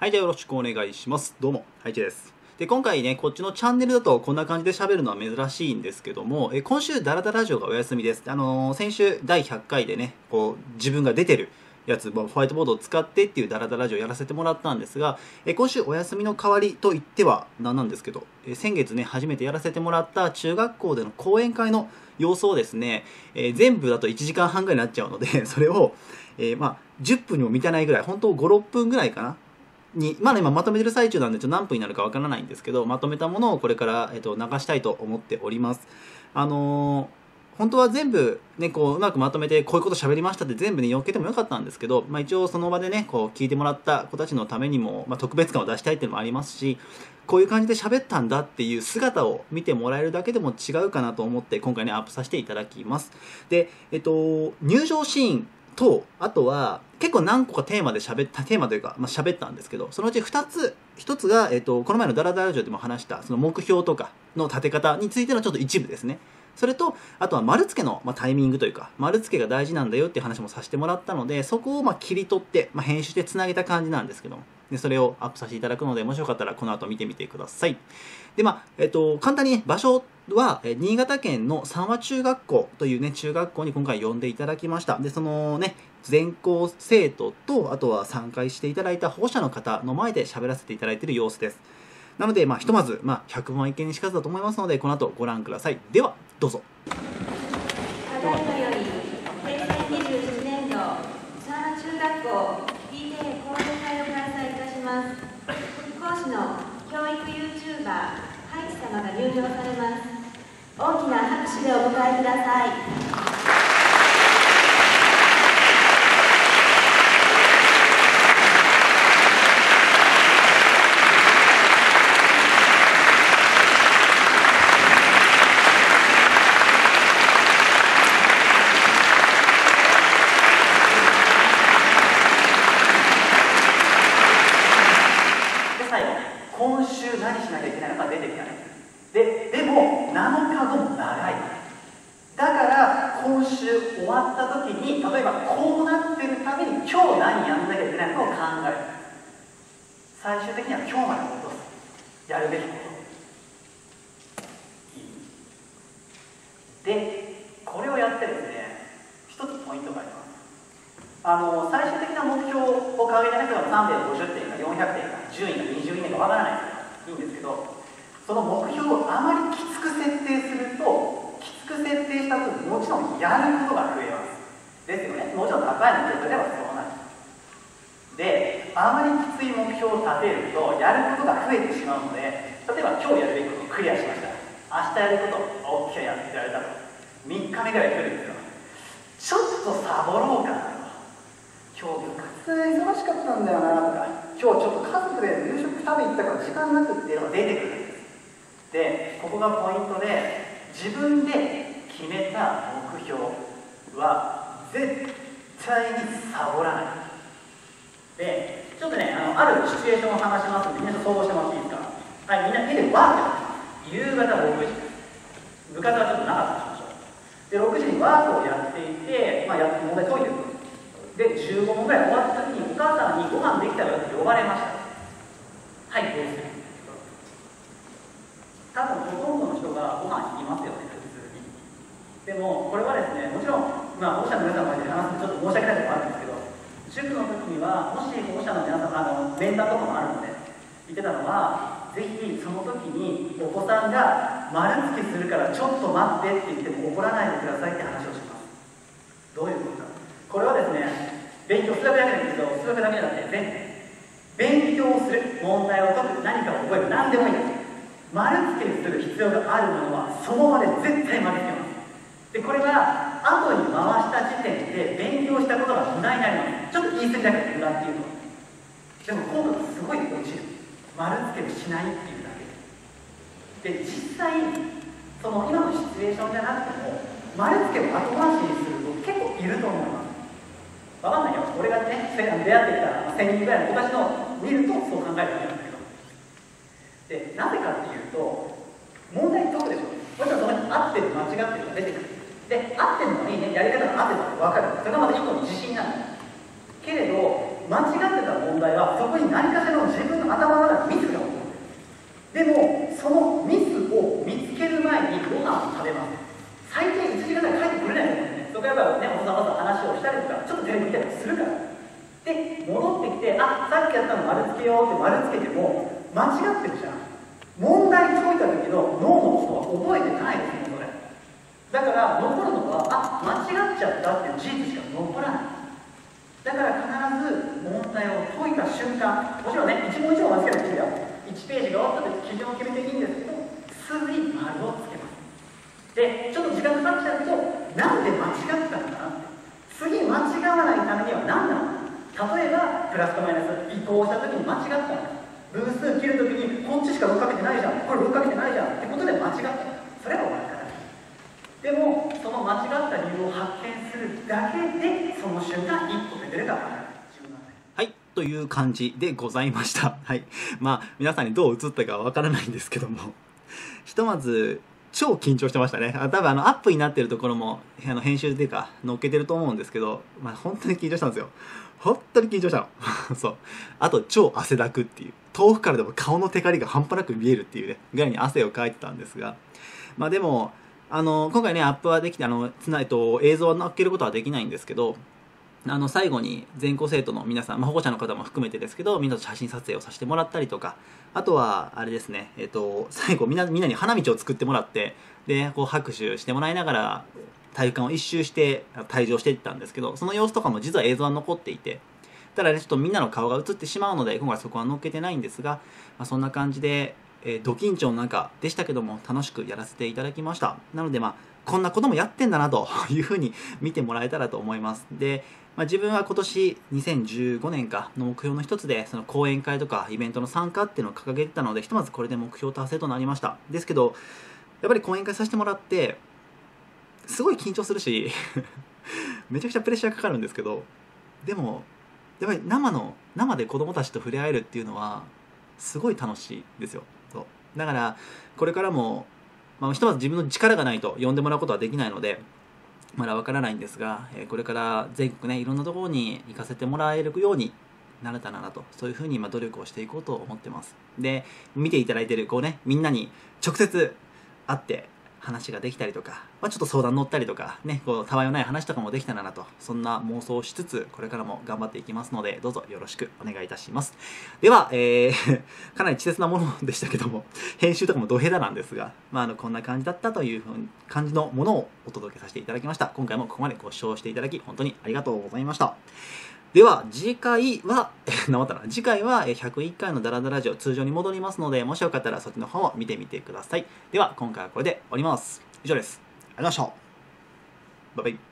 はい、じゃあよろしくお願いします。どうも、ハイチです。で、今回ね、こっちのチャンネルだとこんな感じで喋るのは珍しいんですけども、今週ダラダラジオがお休みです。先週第100回でね、こう、自分が出てるやつ、ホワイトボードを使ってっていうダラダラジオをやらせてもらったんですが、今週お休みの代わりと言っては何なんですけど、先月ね、初めてやらせてもらった中学校での講演会の様子をですね、全部だと1時間半ぐらいになっちゃうので、それを、10分にも満たないぐらい、本当5、6分ぐらいかな。にまだ、今まとめてる最中なんでちょっと何分になるかわからないんですけど、まとめたものをこれから、流したいと思っております。本当は全部、ね、こううまくまとめてこういうこと喋りましたって全部ねよっけてもよかったんですけど、一応その場でねこう聞いてもらった子たちのためにも、特別感を出したいっていうのもありますし、こういう感じで喋ったんだっていう姿を見てもらえるだけでも違うかなと思って今回ねアップさせていただきます。で、入場シーンとあとは結構何個かテーマというか、喋ったんですけど、そのうち2つ、1つが、この前のダラダラジオでも話した、その目標とかの立て方についてのちょっと一部ですね。それと、あとは丸付けの、タイミングというか、丸付けが大事なんだよっていう話もさせてもらったので、そこを切り取って、編集してつなげた感じなんですけども、でそれをアップさせていただくので、もしよかったらこの後見てみてください。で、簡単に場所は、新潟県の三和中学校というね、中学校に今回呼んでいただきました。で、そのね、全校生徒と、あとは参加していただいた保護者の方の前で喋らせていただいている様子です。なので、ひとまず、100万一見にしかずだと思いますので、この後ご覧ください。では、どうぞ。ただいまより、平成21年度、三和中学校 PTA 講演会を開催いたします。講師の教育 YouTuber、ハイチ様が入場されます。大きな拍手でお迎えください。最終的には今日まで戻す、やるべきことで、これをやってですね、一つポイントがあります。最終的な目標を掲げた人が350点か400点か10位か20位かわからないからいいんですけど、その目標をあまりきつく設定すると、きつく設定した分もちろんやることが増えますですよね。もちろん高い目標ではそうなる。で、あまりきつい目標を立てるとやることが増えてしまうので、例えば今日やるべきことをクリアしました、明日やることを今日やってられたと、3日目ぐらい来るんですよ。ちょっとサボろうかなと、今日部活で忙しかったんだよなとか、今日ちょっと家族で夕食食べ行ったから時間なくっていうのが出てくるんです。で、ここがポイントで、自分で決めた目標は絶対にサボらない。で、ちょっとね、あるシチュエーションを話しますので、皆さん想像してもらっていいですか。はい、みんな手でワーク、夕方6時、部活はちょっと長くしましょう。で、6時にワークをやっていて、やって問題解いてる。で、15問ぐらい終わった時に、お母さんにご飯できたよって呼ばれました。はい、どうする？多分ほとんどの人がご飯に行きますよね、普通に。でも、これはですね、もちろん、保護者の皆さんの前で話すとちょっと申し訳ないこともあるんですけど、塾の時には、もし保護者の皆さん、面談とかもあるので、言ってたのは、ぜひその時にお子さんが丸付けするからちょっと待ってって言っても怒らないでくださいって話をします。どういうことか。これはですね、勉強するだけなんですけど、数学だけじゃなくて、勉強をする、問題を解く、何かを覚える、何でもいいです。丸付けする必要があるものは、その場で絶対丸つけます。で、これが後に回した時点で勉強したことが無駄になります。ちょっと言い過ぎなくて無駄っていうのでも効果がすごい落ちる。丸付けをしないっていうだけで、実際その今のシチュエーションじゃなくても丸付けを後回しにする子結構いると思います。分かんないよ、俺がね出会ってきた1000人ぐらいの子たちの見るとそう考えるわけなんですけど、でなぜかっていうと問題解くでしょ。もちろんそこに合ってる間違ってるが出てくる。で、合ってるのにね、やり方が合ってるのが分かる。それがまた一個の自信なんだけれど、間違ってた問題はそこに何かしらの自さっきやったの丸つけようって丸つけても間違ってるじゃん。問題解いた時の脳のことは覚えてないですね、これ。だから残るのはあ、間違っちゃったっていう事実しか残らない。だから必ず問題を解いた瞬間、もちろんね、一問一問間違えてもいいよ。1ページが終わった時基準を決めていいんですけど、すぐに丸をつけます。で、ちょっと時間かかっちゃうと、なんで間違ったのかなって、次間違わないためには何なのか。例えばプラスとマイナス移行した時に間違ったの、分数切るときにこっちしか分かけてないじゃん、これ分かけてないじゃんってことで間違った。それは分からない。でもその間違った理由を発見するだけで、その瞬間一歩出てるか分からない。はいという感じでございました。はい、まあ皆さんにどう映ったかは分からないんですけどもひとまず超緊張してましたね。多分アップになってるところも編集っていうか載っけてると思うんですけど、まあ、本当に緊張したんですよ。本当に緊張したのそう、あと超汗だくっていう、遠くからでも顔のテカリが半端なく見えるっていうねぐらいに汗をかいてたんですが、まあでも今回ねアップはできて映像は載っけることはできないんですけど、最後に全校生徒の皆さん、まあ、保護者の方も含めてですけど、みんなと写真撮影をさせてもらったりとか、あとはあれですね、最後みんなに花道を作ってもらって、でこう拍手してもらいながら体育館を一周して退場していったんですけど、その様子とかも実は映像は残っていて、ただねちょっとみんなの顔が映ってしまうので今回そこは載っけてないんですが、まあ、そんな感じで、ド緊張の中でしたけども楽しくやらせていただきました。なのでまあこんなこともやってんだなというふうに見てもらえたらと思います。で、まあ、自分は今年2015年かの目標の一つで、その講演会とかイベントの参加っていうのを掲げてたので、ひとまずこれで目標達成となりました。ですけどやっぱり講演会させてもらってすごい緊張するしめちゃくちゃプレッシャーかかるんですけど、でもやっぱり生で子どもたちと触れ合えるっていうのはすごい楽しいですよ。そうだからこれからも、まあ、ひとまず自分の力がないと呼んでもらうことはできないのでまだわからないんですが、これから全国ねいろんなところに行かせてもらえるようになれたらなと、そういうふうに今努力をしていこうと思ってます。で見ていただいてるこうねみんなに直接会って話ができたりとか、まあ、ちょっと相談乗ったりとかね、こうたわいのない話とかもできたらなと、そんな妄想をしつつこれからも頑張っていきますので、どうぞよろしくお願いいたします。では、かなり稚拙なものでしたけども、編集とかもド下手なんですが、まあ、こんな感じだったという感じのものをお届けさせていただきました。今回もここまでご視聴していただき本当にありがとうございました。では次回は101回のダラダラジオ通常に戻りますので、もしよかったらそっちの方を見てみてください。では今回はこれで終わります。以上です。ありがとうございました。バイバイ。